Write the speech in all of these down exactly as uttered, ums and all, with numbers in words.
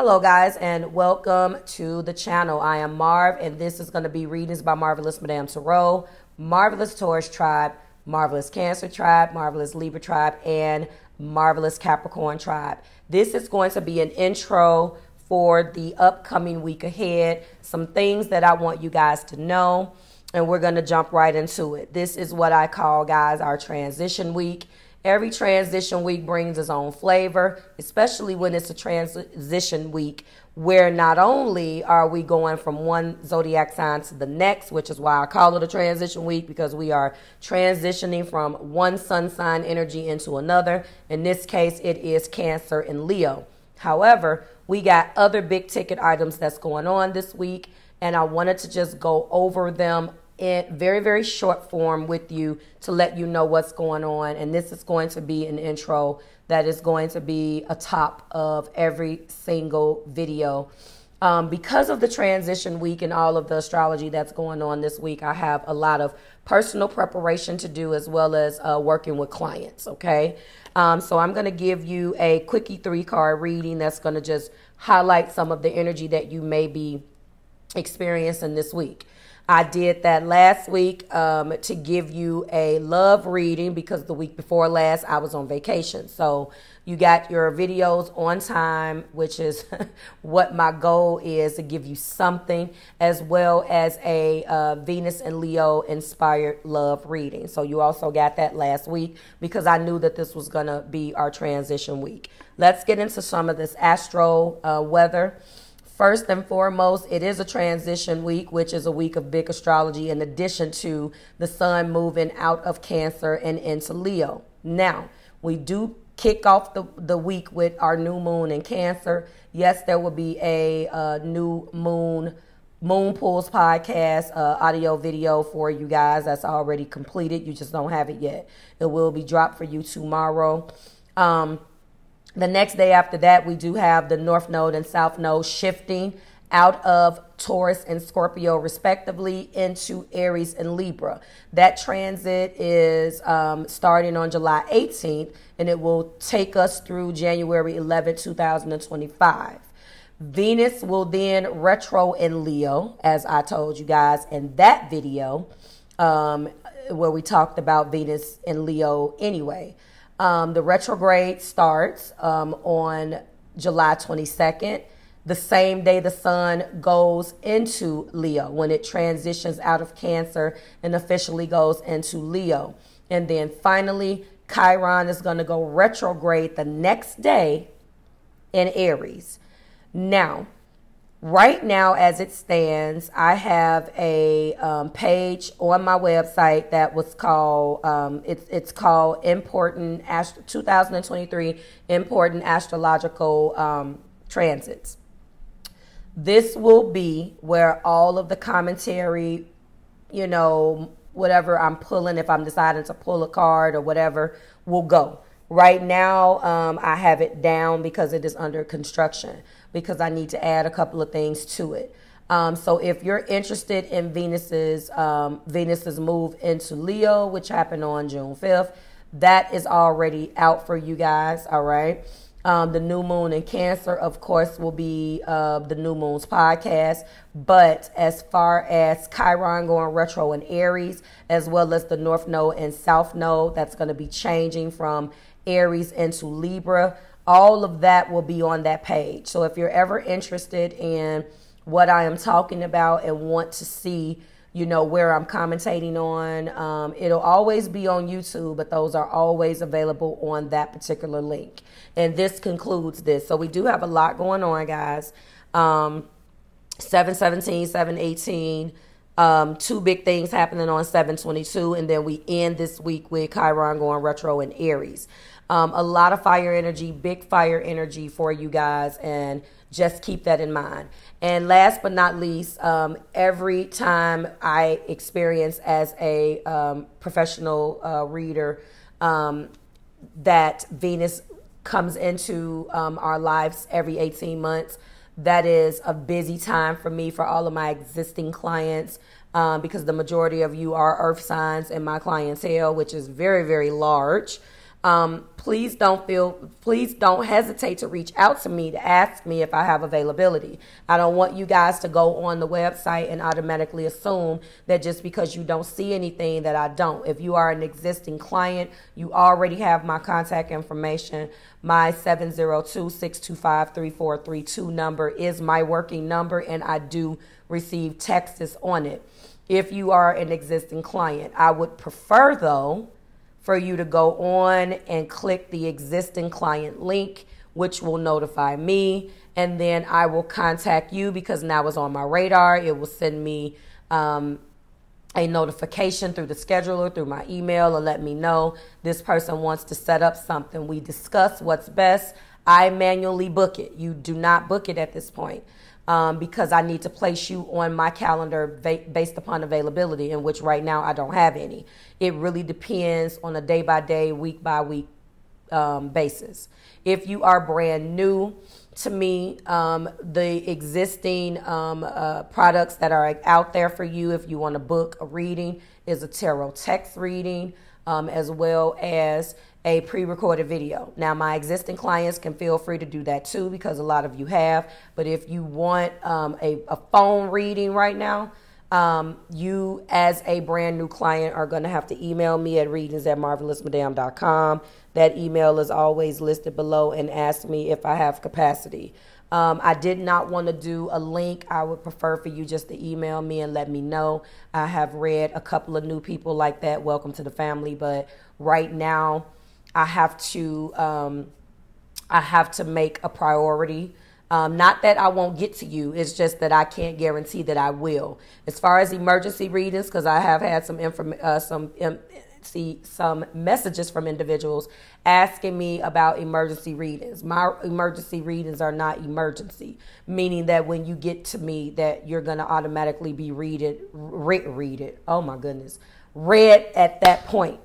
Hello guys, and welcome to the channel. I am Marv, and this is going to be readings by Marvelous Madame Tarot, Marvelous Taurus Tribe, Marvelous Cancer Tribe, Marvelous Libra Tribe, and Marvelous Capricorn Tribe. This is going to be an intro for the upcoming week ahead, some things that I want you guys to know, and we're going to jump right into it. This is what I call, guys, our transition week. Every transition week brings its own flavor, especially when it's a transition week where not only are we going from one zodiac sign to the next, which is why I call it a transition week, because we are transitioning from one sun sign energy into another. In this case, it is Cancer and Leo. However, we got other big ticket items that's going on this week, and I wanted to just go over them in very, very short form with you to let you know what's going on. And this is going to be an intro that is going to be a top of every single video. Um, because of the transition week and all of the astrology that's going on this week, I have a lot of personal preparation to do as well as uh, working with clients, okay? Um, so I'm going to give you a quickie three-card reading that's going to just highlight some of the energy that you may be experiencing this week. I did that last week um, to give you a love reading because the week before last I was on vacation. So you got your videos on time, which is what my goal is, to give you something, as well as a uh, Venus and Leo inspired love reading. So you also got that last week because I knew that this was going to be our transition week. Let's get into some of this astro uh, weather. First and foremost, it is a transition week, which is a week of big astrology in addition to the sun moving out of Cancer and into Leo. Now, we do kick off the, the week with our new moon in Cancer. Yes, there will be a uh, new moon, Moon Pulse podcast, uh, audio video for you guys that's already completed. You just don't have it yet. It will be dropped for you tomorrow. Um, The next day after that, we do have the North Node and South Node shifting out of Taurus and Scorpio, respectively, into Aries and Libra. That transit is um, starting on July eighteenth, and it will take us through January eleventh, two thousand twenty-five. Venus will then retro in Leo, as I told you guys in that video, um, where we talked about Venus and Leo anyway. Um, the retrograde starts um, on July twenty-second, the same day the sun goes into Leo, when it transitions out of Cancer and officially goes into Leo. And then finally, Chiron is going to go retrograde the next day in Aries. Now, right now, as it stands, I have a um, page on my website that was called, um, it's, it's called Important Ast- twenty twenty-three Important Astrological um, Transits. This will be where all of the commentary, you know, whatever I'm pulling, if I'm deciding to pull a card or whatever, will go. Right now, um, I have it down because it is under construction, because I need to add a couple of things to it. Um, so if you're interested in Venus's, um, Venus's move into Leo, which happened on June fifth, that is already out for you guys, all right? Um, the new moon in Cancer, of course, will be uh, the New Moon's podcast. But as far as Chiron going retro in Aries, as well as the North Node and South Node, that's going to be changing from Aries into Libra. All of that will be on that page. So if you're ever interested in what I am talking about and want to see, you know, where I'm commentating on, um, it'll always be on YouTube, but those are always available on that particular link. And this concludes this. So we do have a lot going on, guys. Um, seven seventeen, seven eighteen, um, two big things happening on seven twenty-two. And then we end this week with Chiron going retro in Aries. Um, a lot of fire energy, big fire energy for you guys, and just keep that in mind. And last but not least, um, every time I experience as a um, professional uh, reader um, that Venus comes into um, our lives every eighteen months, that is a busy time for me, for all of my existing clients, um, because the majority of you are earth signs in my clientele, which is very, very large. Um, please don't feel, please don't hesitate to reach out to me to ask me if I have availability. I don't want you guys to go on the website and automatically assume that just because you don't see anything that I don't. If you are an existing client, you already have my contact information. My seven zero two, six two five, three four three two number is my working number, and I do receive texts on it. If you are an existing client, I would prefer though for you to go on and click the existing client link, which will notify me, and then I will contact you because now it's on my radar. It will send me um, a notification through the scheduler, through my email, or let me know this person wants to set up something. We discuss what's best. I manually book it. You do not book it at this point. Um, because I need to place you on my calendar based upon availability, in which right now I don't have any. It really depends on a day-by-day, week-by-week um, basis. If you are brand new to me, um, the existing um, uh, products that are out there for you, if you want to book a reading, is a tarot text reading, um, as well as a pre-recorded video. Now, my existing clients can feel free to do that too, because a lot of you have. But if you want um, a, a phone reading right now, um, you as a brand new client are going to have to email me at readings at marvelous madame dot com. That email is always listed below, and ask me if I have capacity. Um, I did not want to do a link. I would prefer for you just to email me and let me know. I have read a couple of new people like that. Welcome to the family. But right now, I have to um, I have to make a priority. Um, not that I won't get to you. It's just that I can't guarantee that I will. As far as emergency readings, because I have had some inform- uh, some um, see some messages from individuals asking me about emergency readings. My emergency readings are not emergency, meaning that when you get to me, that you're going to automatically be readed, re- read it. Oh my goodness, read at that point.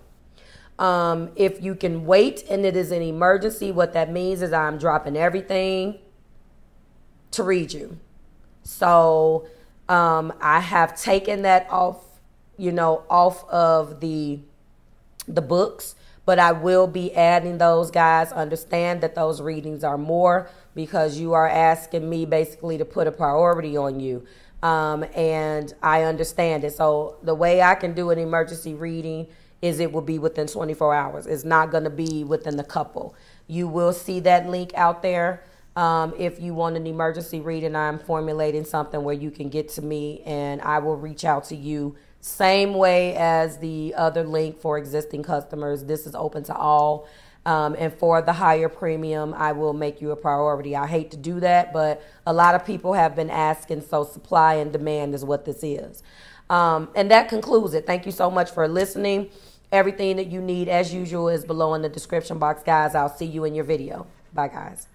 Um, if you can wait and it is an emergency, what that means is I'm dropping everything to read you. So, um, I have taken that off, you know, off of the, the books, but I will be adding those, guys. Understand that those readings are more, because you are asking me basically to put a priority on you. Um, and I understand it. So the way I can do an emergency reading is it will be within twenty-four hours. It's not going to be within the couple. You will see that link out there. Um, if you want an emergency reading, I'm formulating something where you can get to me, and I will reach out to you same way as the other link for existing customers. This is open to all. Um, and for the higher premium, I will make you a priority. I hate to do that, but a lot of people have been asking, so supply and demand is what this is. Um, and that concludes it. Thank you so much for listening. Everything that you need, as usual, is below in the description box, guys. I'll see you in your video. Bye, guys.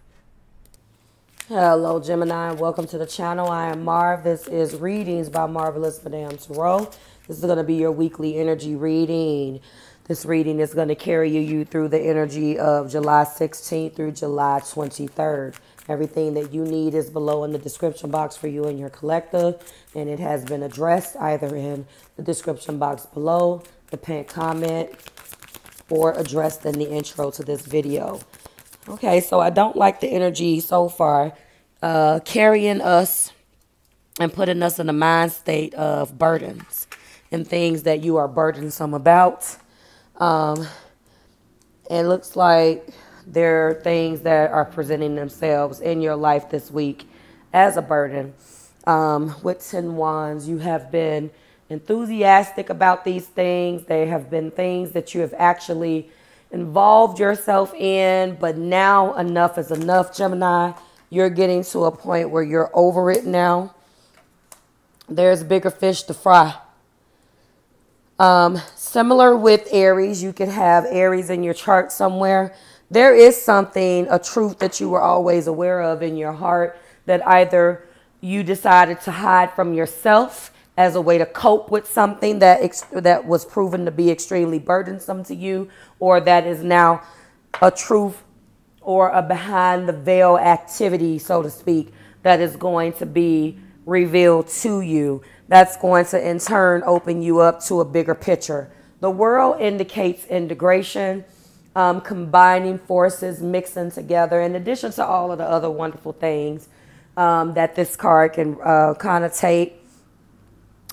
Hello, Gemini, and welcome to the channel. I am Marv. This is Readings by Marvelous Madame Tarot. This is going to be your weekly energy reading. This reading is going to carry you through the energy of July sixteenth through July twenty-third. Everything that you need is below in the description box for you and your collective, and it has been addressed either in the description box below, the pinned comment, or addressed in the intro to this video. Okay, so I don't like the energy so far, uh, carrying us and putting us in a mind state of burdens and things that you are burdensome about. Um, it looks like there are things that are presenting themselves in your life this week as a burden. Um, with ten wands, you have been enthusiastic about these things. They have been things that you have actually involved yourself in, but now enough is enough, Gemini. You're getting to a point where you're over it now. There's bigger fish to fry. Um, similar with Aries, you could have Aries in your chart somewhere. There is something, a truth that you were always aware of in your heart that either you decided to hide from yourself as a way to cope with something that ex that was proven to be extremely burdensome to you, or that is now a truth or a behind the veil activity, so to speak, that is going to be revealed to you. That's going to in turn open you up to a bigger picture. The world indicates integration. um, combining forces, mixing together, in addition to all of the other wonderful things um, that this card can uh, connotate.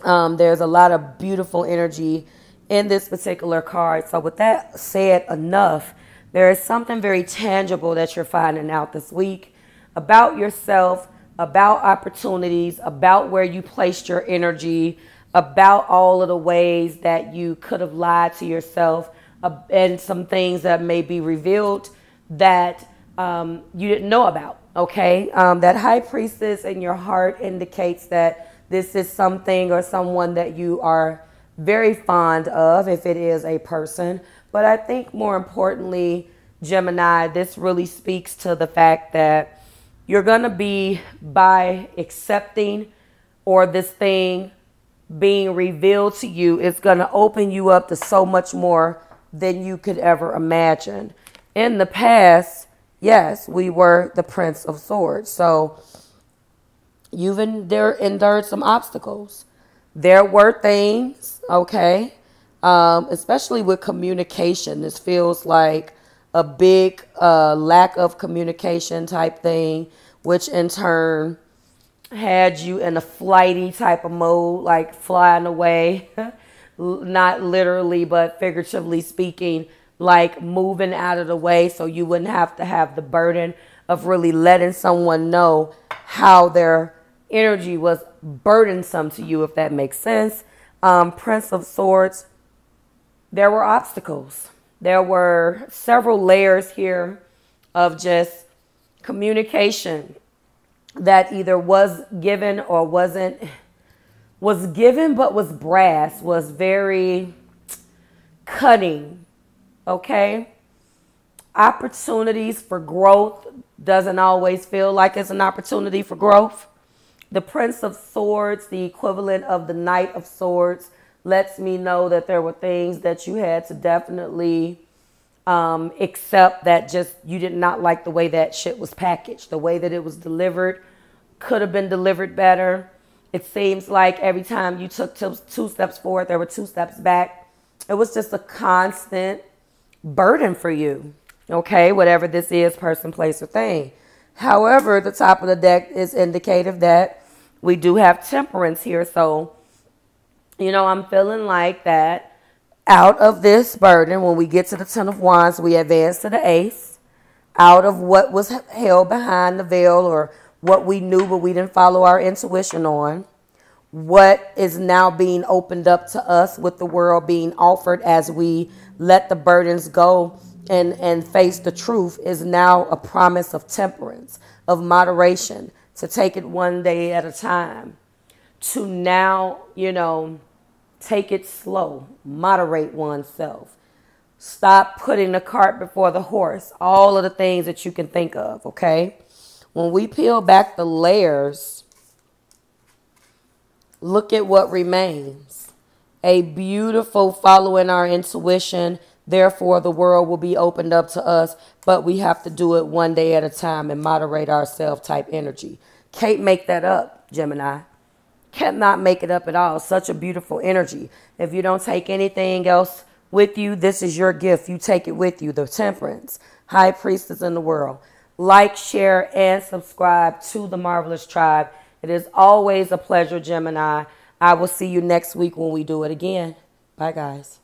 Um, there's a lot of beautiful energy in this particular card. So with that said enough, there is something very tangible that you're finding out this week about yourself, about opportunities, about where you placed your energy, about all of the ways that you could have lied to yourself, uh, and some things that may be revealed that um, you didn't know about, okay? Um, that High Priestess in your heart indicates that this is something or someone that you are very fond of, if it is a person. But I think more importantly, Gemini, this really speaks to the fact that you're going to be, by accepting or this thing being revealed to you, it's going to open you up to so much more than you could ever imagine. In the past, yes, we were the Prince of Swords. So you've endured some obstacles. There were things, okay, um, especially with communication. This feels like a big uh, lack of communication type thing, which in turn had you in a flighty type of mode, like flying away, not literally, but figuratively speaking, like moving out of the way so you wouldn't have to have the burden of really letting someone know how their energy was burdensome to you, if that makes sense. Um, Prince of Swords, there were obstacles. There were several layers here of just communication that either was given or wasn't, was given but was brass, was very cutting, okay? Opportunities for growth doesn't always feel like it's an opportunity for growth. The Prince of Swords, the equivalent of the Knight of Swords, lets me know that there were things that you had to definitely um, accept that just you did not like the way that shit was packaged. The way that it was delivered could have been delivered better. It seems like every time you took two steps forward, there were two steps back. It was just a constant burden for you, okay? Whatever this is, person, place, or thing. However, the top of the deck is indicative that we do have temperance here. So, you know, I'm feeling like that out of this burden, when we get to the Ten of Wands, we advance to the Ace. Out of what was held behind the veil, or what we knew but we didn't follow our intuition on, what is now being opened up to us with the world being offered as we let the burdens go and, and face the truth, is now a promise of temperance, of moderation, to take it one day at a time. To now, you know, take it slow, moderate oneself, stop putting the cart before the horse, all of the things that you can think of, okay? When we peel back the layers, look at what remains. A beautiful following our intuition, therefore the world will be opened up to us, but we have to do it one day at a time and moderate ourselves type energy. Can't make that up, Gemini. Cannot make it up at all. Such a beautiful energy. If you don't take anything else with you, this is your gift. You take it with you. The Temperance, High Priestess in the world. Like, share, and subscribe to the Marvelous Tribe. It is always a pleasure, Gemini. I will see you next week when we do it again. Bye, guys.